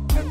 Let